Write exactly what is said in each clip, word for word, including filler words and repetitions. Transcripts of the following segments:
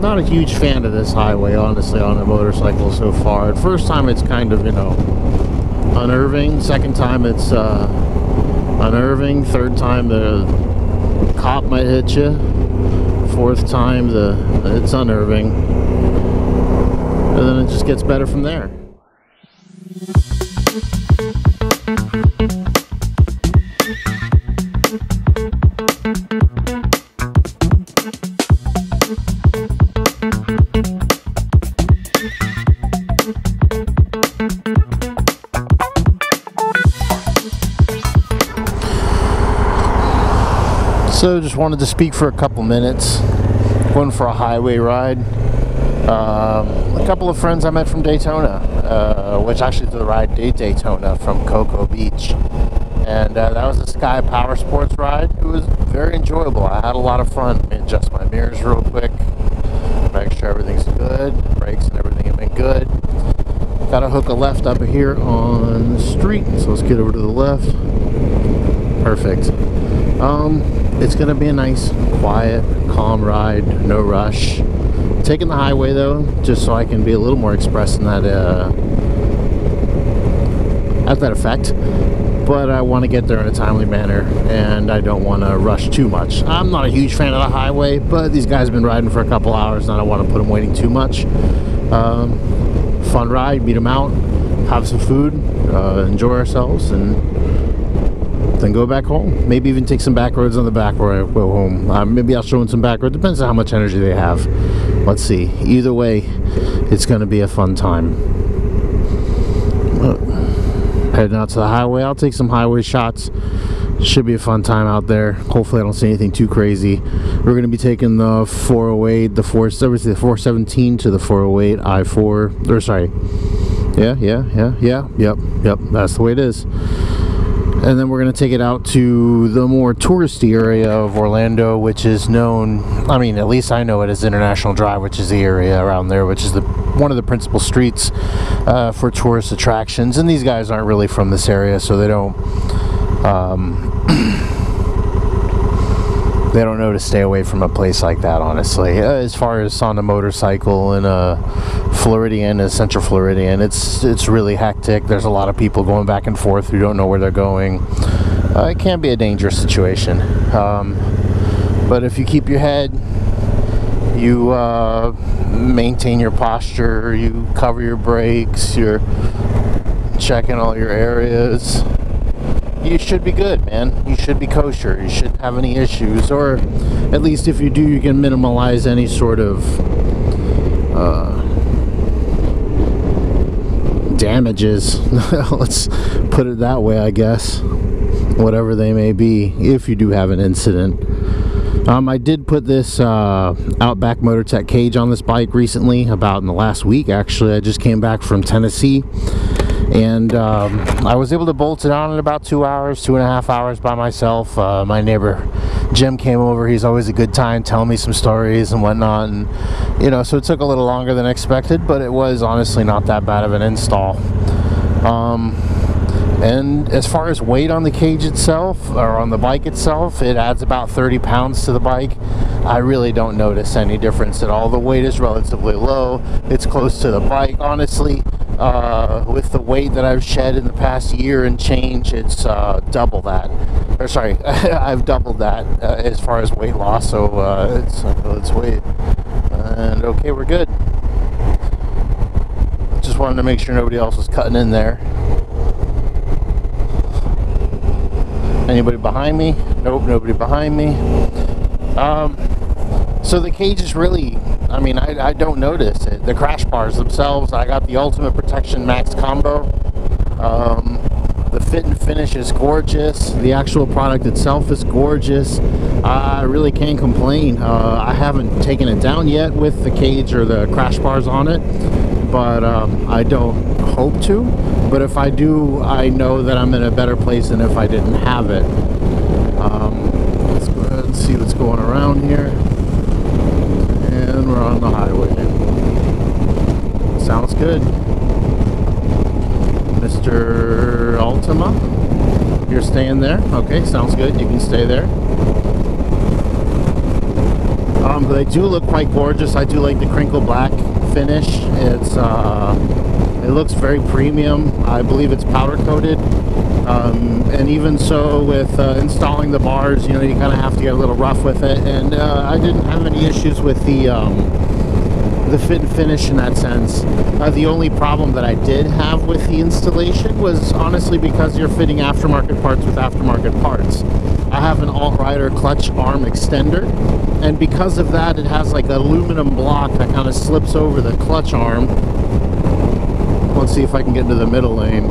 not a huge fan of this highway, honestly, on a motorcycle so far. At first time it's kind of, you know, unnerving. Second time it's uh, unnerving. Third time the cop might hit you. Fourth time the it's unnerving. And then it just gets better from there. So just wanted to speak for a couple minutes, going for a highway ride. Um, a couple of friends I met from Daytona, uh, which actually did the ride to Daytona from Cocoa Beach. And uh, that was a Sky Power Sports ride. It was very enjoyable. I had a lot of fun. Let me adjust my mirrors real quick, make sure everything's good, brakes and everything have been good. Got to hook a left up here on the street, so let's get over to the left. Perfect. Um, It's going to be a nice, quiet, calm ride, no rush. I'm taking the highway though, just so I can be a little more expressed in that, uh, at that effect. But I want to get there in a timely manner, and I don't want to rush too much. I'm not a huge fan of the highway, but these guys have been riding for a couple hours, and I don't want to put them waiting too much. Um, fun ride, meet them out, have some food, uh, enjoy ourselves, and then go back home. Maybe even take some back roads on the back where I go home. Uh, maybe I'll show them some back roads. Depends on how much energy they have. Let's see. Either way, it's going to be a fun time. Uh, heading out to the highway. I'll take some highway shots. Should be a fun time out there. Hopefully I don't see anything too crazy. We're going to be taking the four oh eight, the four seventeen to the four oh eight, I four. Or sorry. Yeah, yeah, yeah, yeah. Yep, yep. That's the way it is. And then we're going to take it out to the more touristy area of Orlando, which is known, I mean, at least I know it as International Drive, which is the area around there, which is the one of the principal streets uh, for tourist attractions. And these guys aren't really from this area, so they don't, um, they don't know to stay away from a place like that, honestly. Uh, as far as on a motorcycle and a Floridian, a Central Floridian, it's it's really hectic. There's a lot of people going back and forth who don't know where they're going. Uh, it can be a dangerous situation, um, but if you keep your head, you uh, maintain your posture, you cover your brakes, you're checking all your areas, you should be good, man. You should be kosher. You shouldn't have any issues, or at least if you do, you can minimize any sort of uh, damages. Let's put it that way, I guess, whatever they may be, if you do have an incident. Um, I did put this uh, Outback Motortek cage on this bike recently, about in the last week, actually. I just came back from Tennessee. And um, I was able to bolt it on in about two hours, two and a half hours by myself. Uh, my neighbor Jim came over. He's always a good time telling me some stories and whatnot. And, you know, so it took a little longer than expected, but it was honestly not that bad of an install. Um, and as far as weight on the cage itself, or on the bike itself, it adds about thirty pounds to the bike. I really don't notice any difference at all. The weight is relatively low. It's close to the bike, honestly. Uh, with the weight that I've shed in the past year and change, it's uh, double that. Or sorry, I've doubled that uh, as far as weight loss. So uh, it's let's wait. And okay, we're good. Just wanted to make sure nobody else was cutting in there. Anybody behind me? Nope, nobody behind me. Um, so the cage is really, I mean, I, I don't notice it. The crash bars themselves, I got the Ultimate Protection Max Combo. Um, the fit and finish is gorgeous. The actual product itself is gorgeous. I really can't complain. Uh, I haven't taken it down yet with the cage or the crash bars on it, but um, I don't hope to. But if I do, I know that I'm in a better place than if I didn't have it. Um, let's go ahead and see what's going around here. And we're on the highway. Sounds good. Mister Altima, you're staying there? Okay, sounds good. You can stay there. Um, they do look quite gorgeous. I do like the crinkle black finish. It's uh, it looks very premium. I believe it's powder coated. Um, and even so, with uh, installing the bars, you know, you kind of have to get a little rough with it. And uh, I didn't have any issues with the um, the fit and finish in that sense. Uh, the only problem that I did have with the installation was honestly because you're fitting aftermarket parts with aftermarket parts. I have an Alt-Rider clutch arm extender, and because of that, it has like an aluminum block that kind of slips over the clutch arm. Let's see if I can get into the middle lane.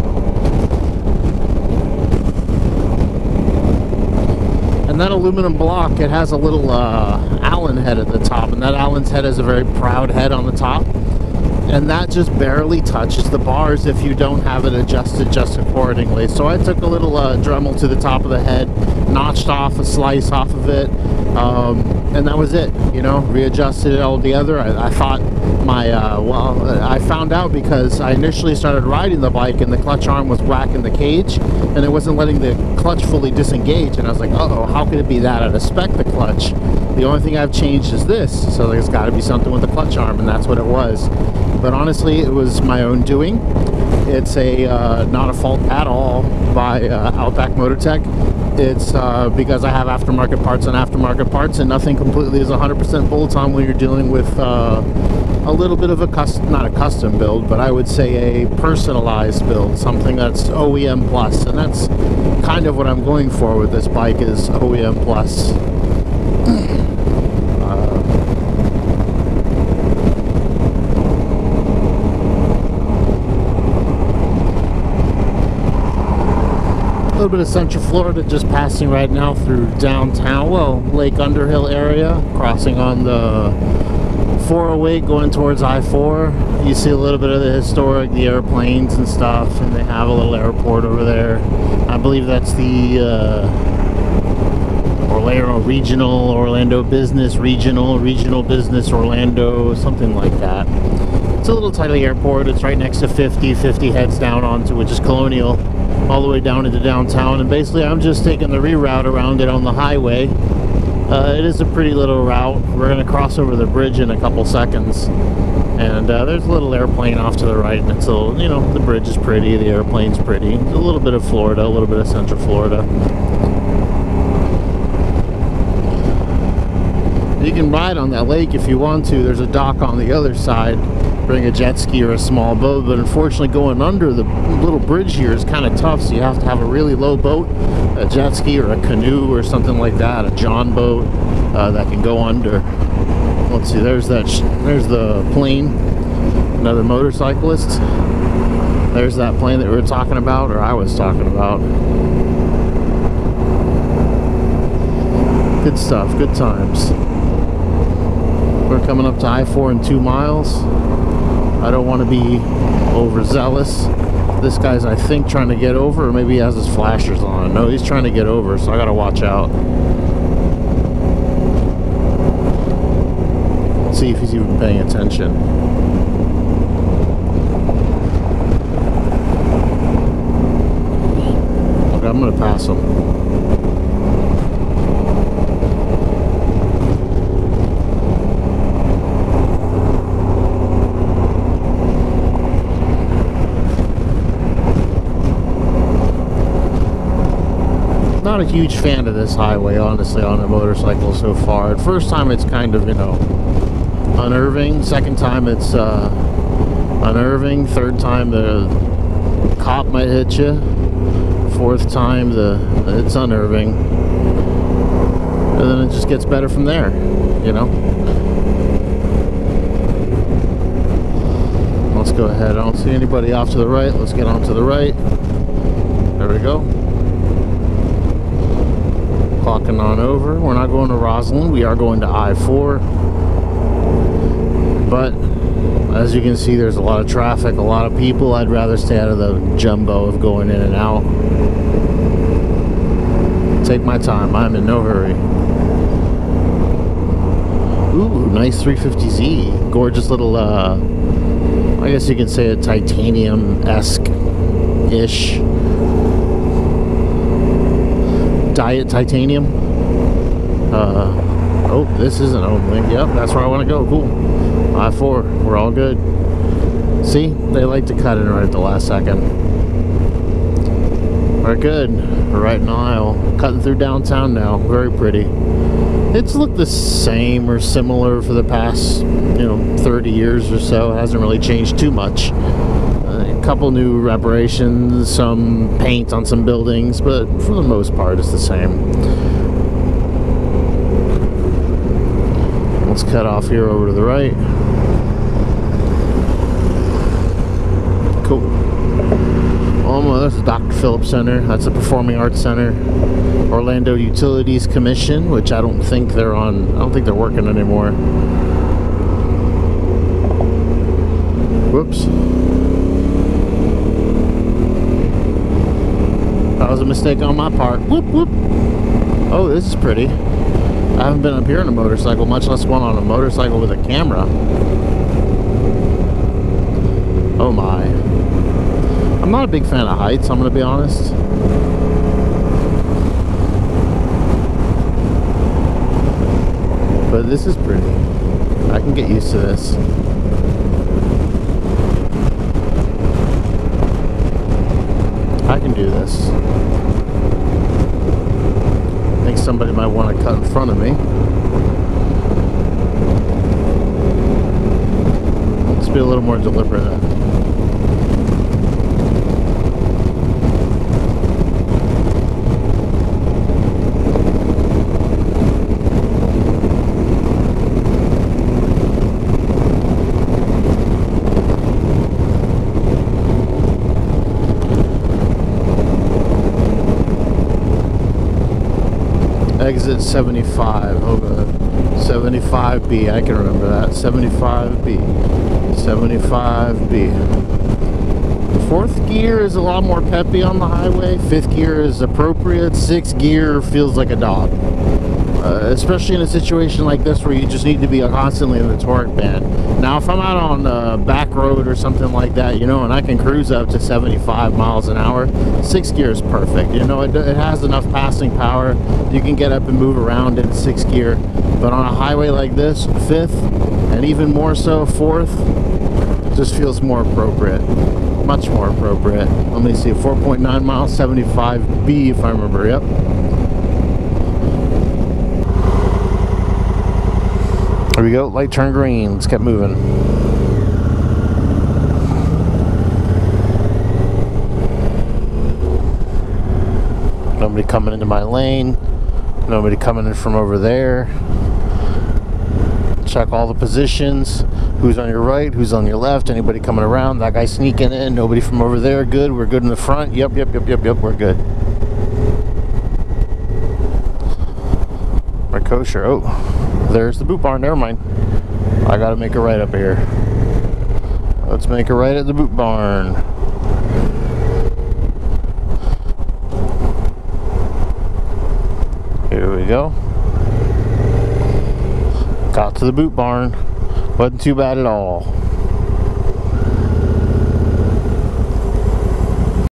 And that aluminum block, it has a little uh, Allen head at the top, and that Allen's head has a very proud head on the top, and that just barely touches the bars if you don't have it adjusted just accordingly. So I took a little uh, Dremel to the top of the head, notched off a slice off of it, um, and that was it. You know, readjusted it all together. I, I thought my uh, well, I found out because I initially started riding the bike and the clutch arm was whacking the cage, and it wasn't letting the clutch fully disengage. And I was like, uh oh, how could it be that? I'd expect the clutch. The only thing I've changed is this. So there's got to be something with the clutch arm, and that's what it was. But honestly, it was my own doing. It's a uh, not a fault at all by uh, Outback Motortek. It's uh, because I have aftermarket parts on aftermarket parts, and nothing completely is one hundred percent bolt-on when you're dealing with uh, a little bit of a custom, not a custom build, but I would say a personalized build, something that's O E M plus, and that's kind of what I'm going for with this bike is O E M plus. A little bit of Central Florida, just passing right now through downtown, well, Lake Underhill area, crossing on the four oh eight going towards I four. You see a little bit of the historic, the airplanes and stuff, and they have a little airport over there. I believe that's the uh, Orlando Regional, Orlando Business Regional, Regional Business Orlando, something like that. It's a little tiny airport. It's right next to fifty, fifty heads down onto, which is Colonial, all the way down into downtown, and basically I'm just taking the reroute around it on the highway. Uh, it is a pretty little route. We're going to cross over the bridge in a couple seconds, and uh, there's a little airplane off to the right, and it's a little, you know, the bridge is pretty, the airplane's pretty. It's a little bit of Florida, a little bit of Central Florida. You can ride on that lake if you want to. There's a dock on the other side. Bring a jet ski or a small boat, but unfortunately going under the little bridge here is kind of tough, so you have to have a really low boat, a jet ski or a canoe or something like that, a John boat uh, that can go under. Let's see, there's that sh there's the plane, another motorcyclist. There's that plane that we were talking about, or I was talking about. Good stuff, good times. We're coming up to I four in two miles. I don't want to be overzealous. This guy's, I think, trying to get over, or maybe he has his flashers on. No, he's trying to get over, so I gotta watch out. See if he's even paying attention. Okay, I'm gonna pass him. Not a huge fan of this highway, honestly, on a motorcycle so far. First time it's kind of, you know, unnerving. Second time it's uh, unnerving. Third time the cop might hit you. Fourth time the it's unnerving, and then it just gets better from there, you know. Let's go ahead. I don't see anybody off to the right. Let's get on to the right. There we go. Walking on over. We're not going to Roslyn. We are going to I four. But as you can see, there's a lot of traffic, a lot of people. I'd rather stay out of the jumbo of going in and out. Take my time. I'm in no hurry. Ooh, nice three fifty Z. Gorgeous little, uh, I guess you could say a titanium-esque-ish. Diet titanium. Uh, Oh, this is an open link. Yep, that's where I want to go. Cool. I four. We're all good. See, they like to cut in right at the last second. We're good. We're right in the aisle. Cutting through downtown now. Very pretty. It's looked the same or similar for the past, you know, thirty years or so. It hasn't really changed too much. A couple new reparations, some paint on some buildings, but for the most part it's the same. Let's cut off here over to the right. Cool. Well, that's the Doctor Phillips Center. That's the Performing Arts Center. Orlando Utilities Commission, which I don't think they're on. I don't think they're working anymore. Whoops. That was a mistake on my part. Whoop, whoop. Oh, this is pretty. I haven't been up here on a motorcycle, much less one on a motorcycle with a camera. Oh my. I'm not a big fan of heights, I'm going to be honest. But this is pretty. I can get used to this. I can do this. I think somebody might want to cut in front of me. Let's be a little more deliberate then. Exit seventy-five, over seventy-five B, I can remember that, seventy-five B, seventy-five B. The fourth gear is a lot more peppy on the highway, fifth gear is appropriate, sixth gear feels like a dog. Uh, especially in a situation like this where you just need to be constantly in the torque band. Now if I'm out on a back road or something like that, you know, and I can cruise up to seventy-five miles an hour, six gear is perfect. You know, it, it has enough passing power. You can get up and move around in six gear. But on a highway like this, fifth, and even more so fourth, just feels more appropriate. Much more appropriate. Let me see, four point nine miles, seventy-five B if I remember, yep. There we go, light turned green, let's keep moving. Nobody coming into my lane, nobody coming in from over there. Check all the positions, who's on your right, who's on your left, anybody coming around, that guy sneaking in, nobody from over there, good, we're good in the front, yep, yep, yep, yep, yep, we're good. We're kosher, oh. There's the Boot Barn, never mind. I gotta make a right up here. Let's make a right at the Boot Barn. Here we go. Got to the Boot Barn. Wasn't too bad at all.